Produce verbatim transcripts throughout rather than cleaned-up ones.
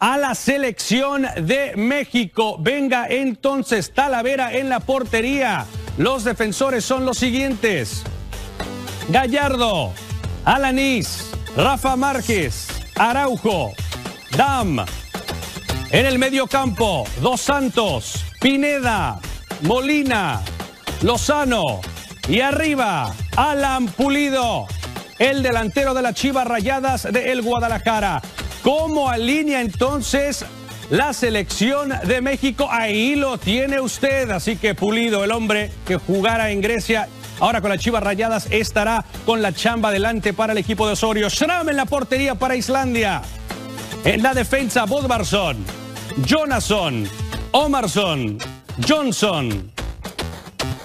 A la selección de México. Venga entonces Talavera en la portería. Los defensores son los siguientes: Gallardo, Alanís, Rafa Márquez, Araujo, Damm. En el medio campo, Dos Santos, Pineda, Molina, Lozano. Y arriba, Alan Pulido, el delantero de las Chiva Rayadas de el Guadalajara. ¿Cómo alinea entonces la selección de México? Ahí lo tiene usted. Así que Pulido, el hombre que jugara en Grecia, ahora con las Chivas Rayadas, estará con la chamba delante para el equipo de Osorio. Schram en la portería para Islandia. En la defensa, Bödvarsson, Jonasson, Ómarsson, Johnson.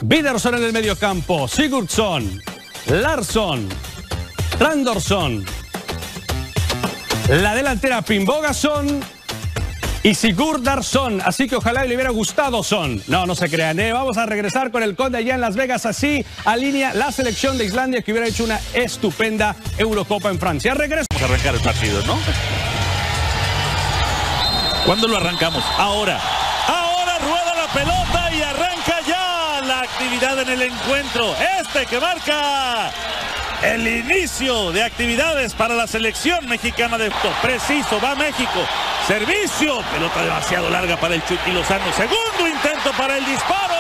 Vidarsson en el mediocampo, Sigurdsson, Larsson, Trandorsson. La delantera, Pimbogason y Sigurdarson. Así que ojalá le hubiera gustado Son. No, no se crean, ¿eh? Vamos a regresar con el Conde allá en Las Vegas. Así alinea la selección de Islandia, que hubiera hecho una estupenda Eurocopa en Francia. Regresamos a arrancar el partido, ¿no? ¿Cuándo lo arrancamos? Ahora. Ahora rueda la pelota y arranca ya la actividad en el encuentro. Este que marca el inicio de actividades para la selección mexicana de fútbol. Preciso, va México. Servicio. Pelota demasiado larga para el Chucky Lozano. Segundo intento para el disparo.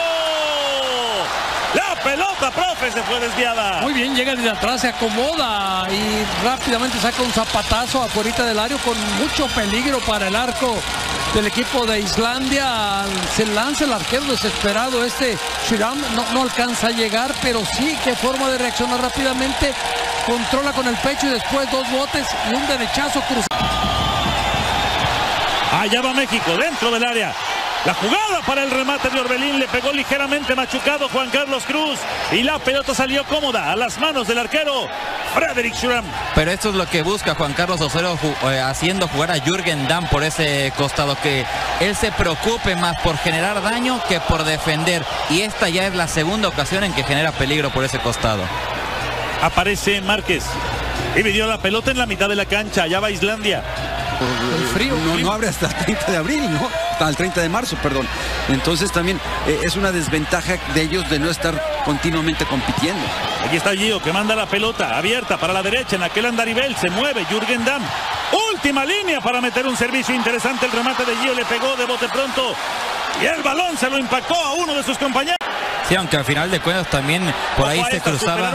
La pelota, profe, se fue desviada. Muy bien, llega desde atrás, se acomoda y rápidamente saca un zapatazo afuera del área con mucho peligro para el arco del equipo de Islandia. Se lanza el arquero desesperado este Schram, no, no alcanza a llegar, pero sí, qué forma de reaccionar rápidamente, controla con el pecho y después dos botes y un derechazo cruzado. Allá va México, dentro del área. La jugada para el remate de Orbelín, le pegó ligeramente machucado Juan Carlos Cruz y la pelota salió cómoda a las manos del arquero Frederick Schram. Pero esto es lo que busca Juan Carlos Osorio, eh, haciendo jugar a Jürgen Damm por ese costado, que él se preocupe más por generar daño que por defender, y esta ya es la segunda ocasión en que genera peligro por ese costado. Aparece Márquez y midió la pelota en la mitad de la cancha. Allá va Islandia. El frío, no, no abre hasta el treinta de abril, ¿no? Hasta el treinta de marzo, perdón. Entonces también eh, es una desventaja de ellos de no estar continuamente compitiendo. Aquí está Gio, que manda la pelota abierta para la derecha, en aquel andarivel se mueve Jürgen Damm. Última línea para meter un servicio interesante. El remate de Gio le pegó de bote pronto y el balón se lo impactó a uno de sus compañeros. Sí, aunque al final de cuentas también por ahí se cruzaba.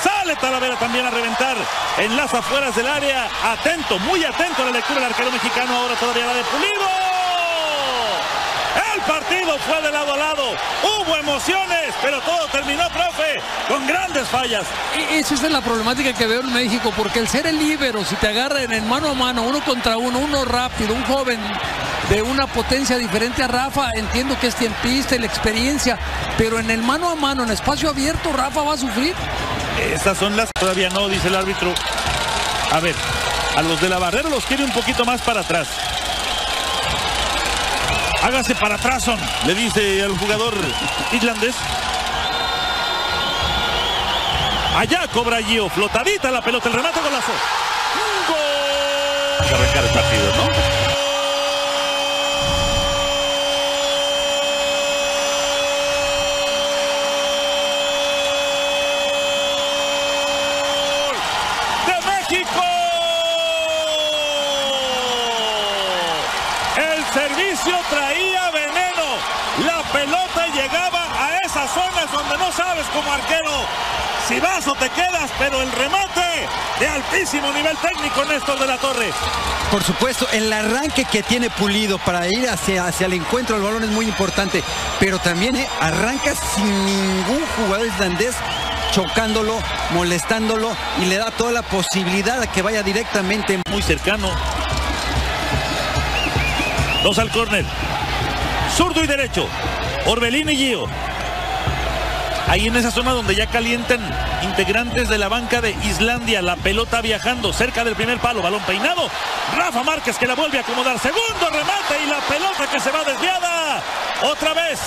Sale Talavera también a reventar en las afueras del área. Atento, muy atento a la lectura del arquero mexicano. Ahora todavía la de Pulido. El partido fue de lado a lado. Hubo emociones, pero todo terminó, profe, con grandes fallas. Esa es la problemática que veo en México, porque el ser el líbero, si te agarran en mano a mano, uno contra uno, uno rápido, un joven de una potencia diferente a Rafa, entiendo que es tiempista y la experiencia, pero en el mano a mano, en espacio abierto, Rafa va a sufrir. Estas son las... Todavía no, dice el árbitro. A ver, a los de la barrera los quiere un poquito más para atrás. Hágase para atrás, son, le dice al jugador islandés. Allá cobra Gio, flotadita la pelota, el remate, golazo. ¡Gol! Hay que arrancar el partido, ¿no? Servicio traía veneno, la pelota llegaba a esas zonas donde no sabes como arquero si vas o te quedas, pero el remate de altísimo nivel técnico, Néstor de la Torre. Por supuesto, el arranque que tiene Pulido para ir hacia, hacia el encuentro del balón es muy importante, pero también eh, arranca sin ningún jugador islandés chocándolo, molestándolo, y le da toda la posibilidad a que vaya directamente. Muy cercano. Dos al córner. Zurdo y derecho. Orbelín y Gio. Ahí en esa zona donde ya calientan integrantes de la banca de Islandia. La pelota viajando cerca del primer palo. Balón peinado. Rafa Márquez, que la vuelve a acomodar. Segundo remate y la pelota que se va desviada. Otra vez.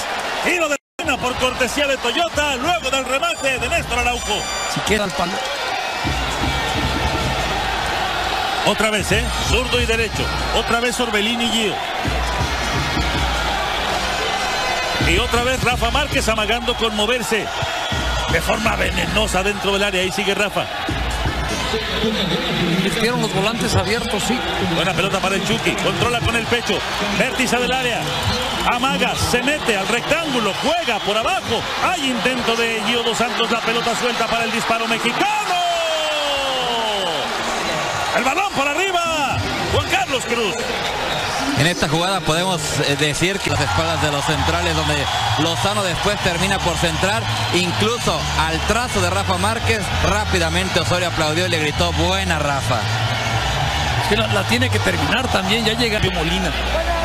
Tiro de pena por cortesía de Toyota. Luego del remate de Néstor Araujo. Si queda el palo. Otra vez, ¿eh? Zurdo y derecho. Otra vez Orbelín y Gio. Y otra vez Rafa Márquez amagando con moverse de forma venenosa dentro del área. Ahí sigue Rafa. Hicieron los volantes abiertos, sí. Buena pelota para el Chucky. Controla con el pecho. Vértice del área. Amaga, se mete al rectángulo. Juega por abajo. Hay intento de Gio Dos Santos. La pelota suelta para el disparo mexicano. El balón para arriba. Juan Carlos Cruz. En esta jugada podemos decir que las espaldas de los centrales, donde Lozano después termina por centrar, incluso al trazo de Rafa Márquez, rápidamente Osorio aplaudió y le gritó: buena Rafa. Es que la, la tiene que terminar también, ya llega Molina.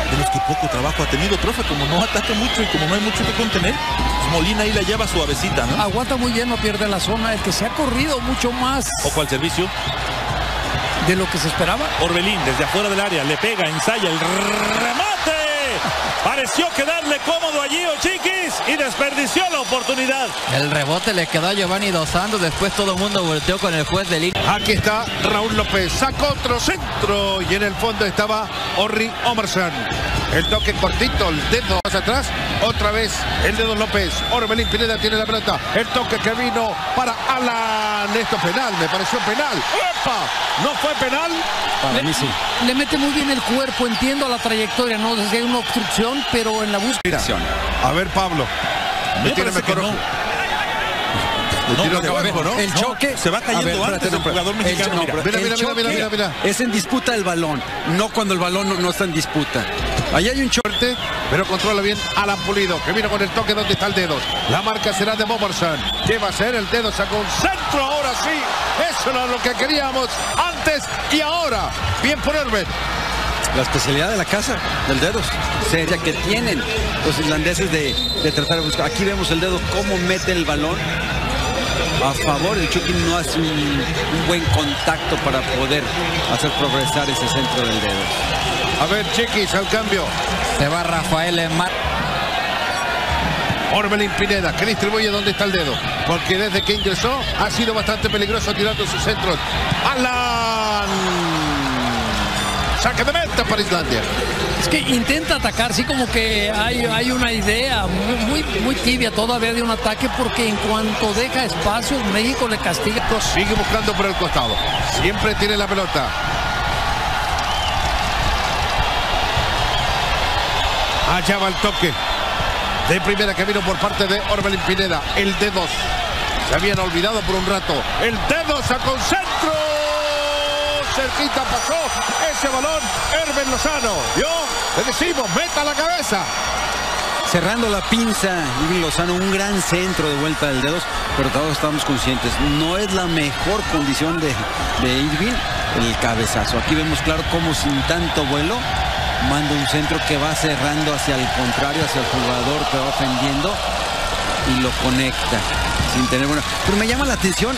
De los que poco trabajo ha tenido, profe, como no ataca mucho y como no hay mucho que contener, pues Molina ahí la lleva suavecita, ¿no? Aguanta muy bien, no pierde la zona, el que se ha corrido mucho más. Ojo al servicio. De lo que se esperaba. Orbelín desde afuera del área, le pega, ensaya el remate. Pareció quedarle cómodo allí o Chiquis y desperdició la oportunidad. El rebote le quedó a Giovanni Dos Santos, después todo el mundo volteó con el juez de línea. Aquí está Raúl López, saca otro centro y en el fondo estaba Orri Ómarsson. El toque cortito, el dedo hacia atrás, otra vez el dedo López. Orbelín Pineda tiene la pelota, el toque que vino para Alan. Esto es penal, me pareció penal. ¡Opa! ¿No fue penal? Para mí sí. Le mete muy bien el cuerpo, entiendo la trayectoria, no sé si hay una obstrucción, pero en la búsqueda. A ver, Pablo. Me tiene mejor ojo. El, no, de abajo, ¿no? El choque no, se va cayendo ver, antes del jugador mexicano. El, no, mira, mira, mira, mira, mira, mira. Es en disputa el balón, no cuando el balón no, no está en disputa. Ahí hay un chorte, pero controla bien Alan Pulido, que vino con el toque donde está el dedo. La marca será de Bödvarsson. ¿Qué va a hacer? El dedo sacó un centro, ahora sí. Eso era lo que queríamos antes y ahora. Bien por Herbert. La especialidad de la casa, del dedo, seria que tienen los islandeses de, de tratar de buscar. Aquí vemos el dedo, cómo mete el balón. A favor, el Chucky no hace un, un buen contacto para poder hacer progresar ese centro del dedo. A ver, Chiquis, al cambio. Se va Rafael en mar. Orbelín Pineda, que distribuye donde está el dedo. Porque desde que ingresó ha sido bastante peligroso tirando sus centros. ¡Alan! ¡Saque de meta para Islandia! Es que intenta atacar, sí, como que hay, hay una idea muy, muy tibia todavía de un ataque, porque en cuanto deja espacios, México le castiga. Sigue buscando por el costado, siempre tiene la pelota. Allá va el toque de primera camino por parte de Orbelín Pineda, el de dos. Se habían olvidado por un rato, el de dos a concentro. Cerquita pasó ese balón, Herbert Lozano. Yo le decimos, meta la cabeza. Cerrando la pinza, Lozano, un gran centro de vuelta del dedos, pero todos estamos conscientes, no es la mejor condición de, de Irving el cabezazo. Aquí vemos claro cómo sin tanto vuelo manda un centro que va cerrando hacia el contrario, hacia el jugador que va ofendiendo y lo conecta sin tener buena. Pero me llama la atención.